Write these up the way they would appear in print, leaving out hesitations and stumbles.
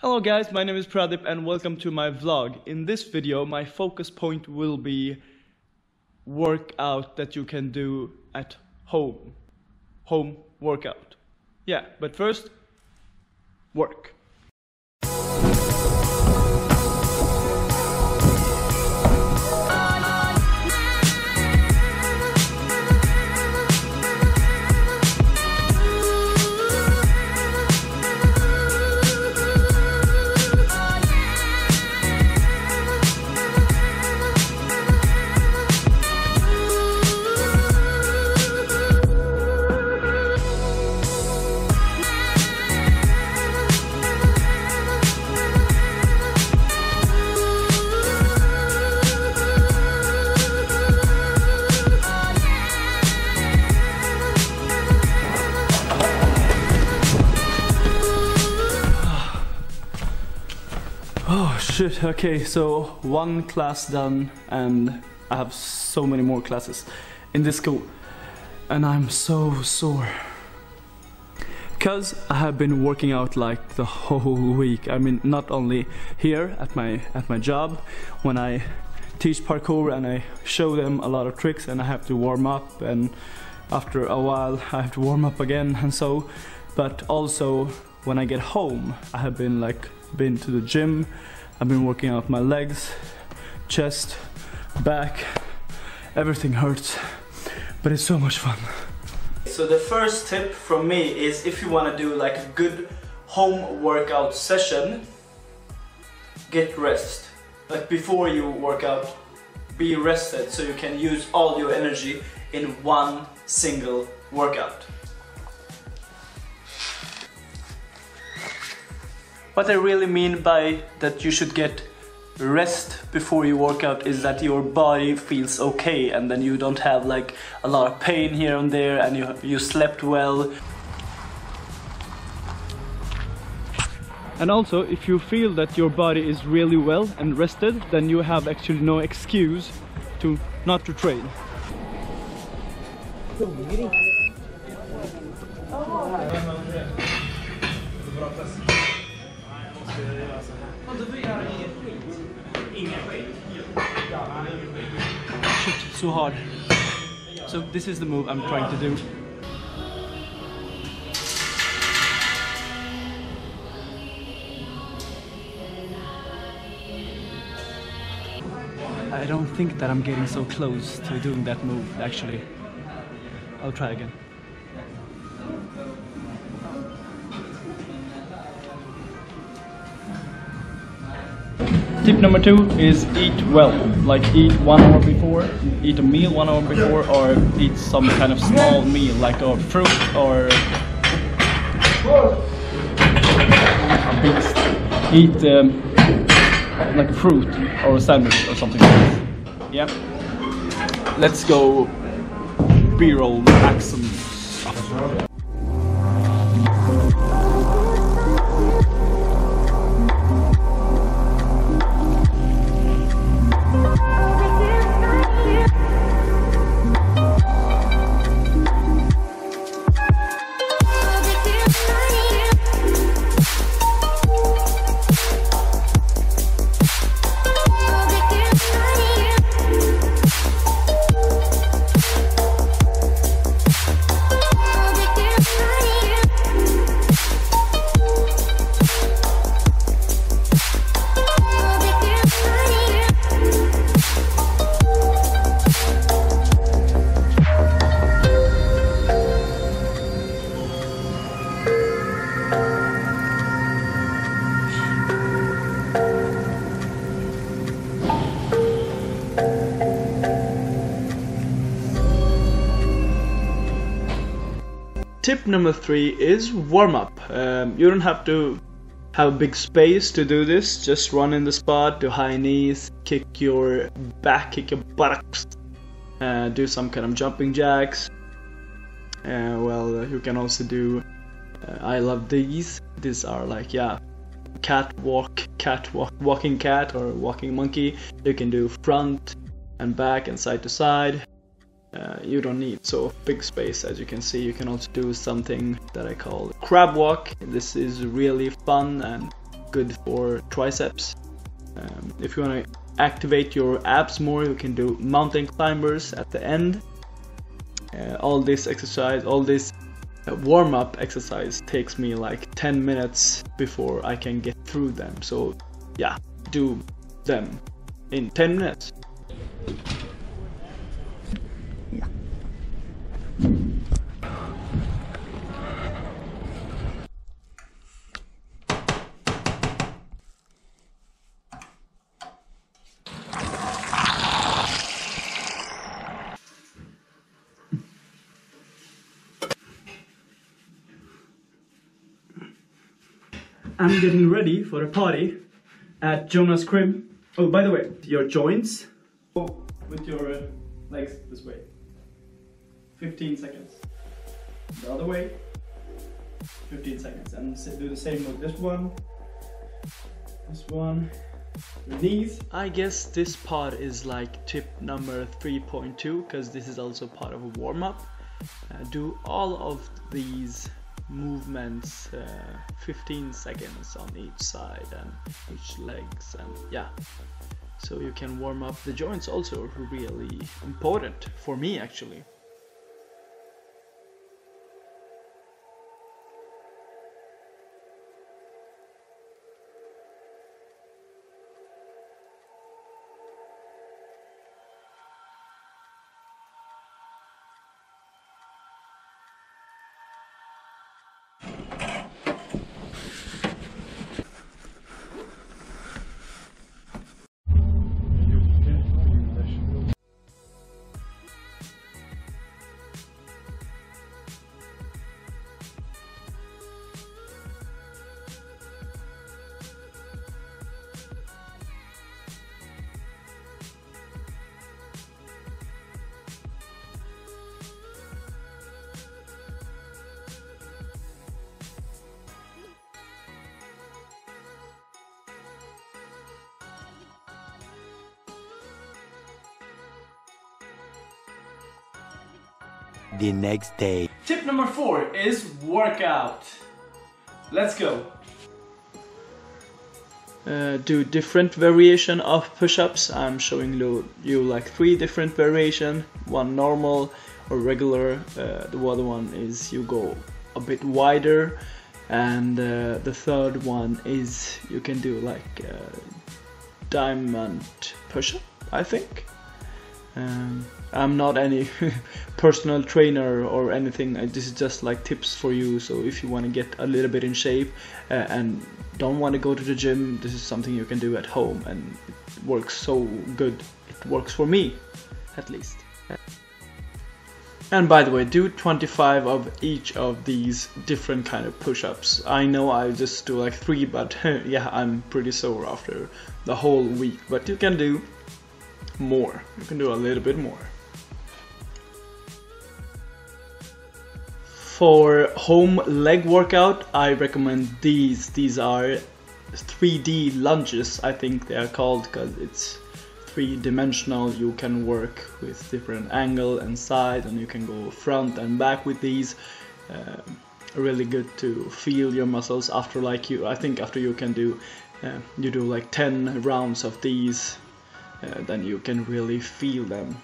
Hello guys, my name is Pradip and welcome to my vlog. In this video my focus point will be workout that you can do at home. Home workout. Yeah, but first, work. Shit, okay, so one class done and I have so many more classes in this school and I'm so sore because I have been working out like the whole week. I mean, not only here at my job when I teach parkour and I show them a lot of tricks and I have to warm up, and after a while I have to warm up again and so, but also when I get home I have been like been to the gym. I've been working out my legs, chest, back, everything hurts, but it's so much fun. So the first tip from me is if you want to do like a good home workout session, get rest. Like before you work out, be rested so you can use all your energy in one single workout. What I really mean by that you should get rest before you work out is that your body feels okay and then you don't have like a lot of pain here and there and you slept well. And also, if you feel that your body is really well and rested, then you have actually no excuse to not to train. Shit, so hard. So this is the move I'm trying to do. I don't think that I'm getting so close to doing that move actually. I'll try again. Tip number 2 is eat well, like eat 1 hour before, eat a meal 1 hour before, or eat some kind of small meal like a fruit or a beast. Eat like a fruit or a sandwich or something like this. Yeah, let's go B-roll action stuff. Tip number 3 is warm up. You don't have to have a big space to do this. Just run in the spot, do high knees, kick your back, kick your buttocks, do some kind of jumping jacks. Well, you can also do, I love these. These are like, yeah, catwalk, walking cat or walking monkey. You can do front and back and side to side. You don't need so big space. As you can see, you can also do something that I call crab walk. This is really fun and good for triceps. If you want to activate your abs more, you can do mountain climbers at the end. All this warm-up exercise takes me like 10 minutes before I can get through them. So yeah, do them in 10 minutes. Yeah. I'm getting ready for a party at Jonah's crib. Oh, by the way, your joints, go with your legs this way, 15 seconds, the other way, 15 seconds, and do the same with this one, your knees. I guess this part is like tip number 3.2, because this is also part of a warm-up. Do all of these movements, 15 seconds on each side and each legs, and yeah, so you can warm up the joints. Also really important for me actually. The next day. Tip number 4 is workout. Let's go. Do different variation of push-ups. I'm showing you like 3 different variation. One normal or regular. The other one is you go a bit wider, and the third one is you can do like diamond push-up, I think. I'm not any personal trainer or anything. This is just like tips for you. So if you want to get a little bit in shape and don't want to go to the gym, this is something you can do at home, and it works so good. It works for me, at least. And by the way, do 25 of each of these different kind of push-ups. I know I just do like 3, but yeah, I'm pretty sore after the whole week. But you can do more. You can do a little bit more. For home leg workout, I recommend these. These are 3D lunges, I think they are called, because it's 3-dimensional. You can work with different angle and side, and you can go front and back with these. Really good to feel your muscles after, like you. I think after you can do, you do like 10 rounds of these. Then you can really feel them.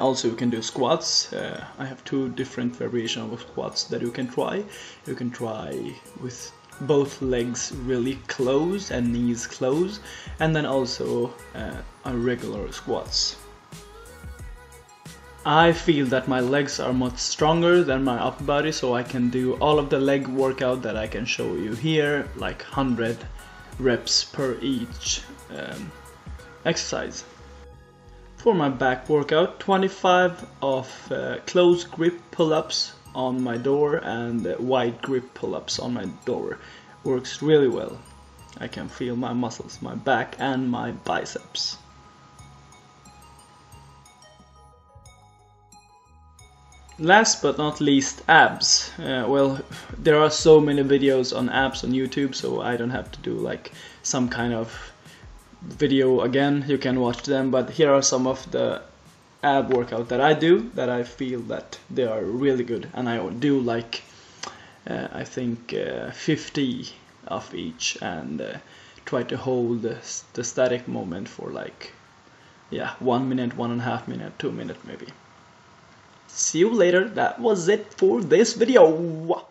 Also you can do squats. I have 2 different variations of squats that you can try. You can try with both legs really closed and knees closed, and then also a regular squats. I feel that my legs are much stronger than my upper body, so I can do all of the leg workout that I can show you here, like 100 reps per each exercise. For my back workout, 25 of closed grip pull-ups on my door and wide grip pull-ups on my door. Works really well. I can feel my muscles, my back and my biceps. Last but not least, abs. Well, there are so many videos on abs on YouTube, so I don't have to do like some kind of video again. You can watch them, but here are some of the ab workout that I do, that I feel that they are really good, and I do like I think 50 of each, and try to hold the static moment for like 1 minute, 1.5 minute, 2 minute maybe. See you later. That was it for this video.